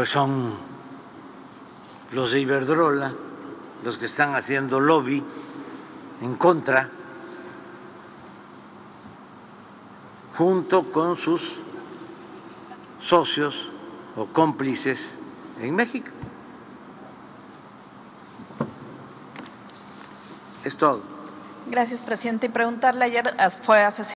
pues son los de Iberdrola los que están haciendo lobby en contra, junto con sus socios o cómplices en México. Es todo. Gracias, presidente. Y preguntarle, ayer fue asesinado.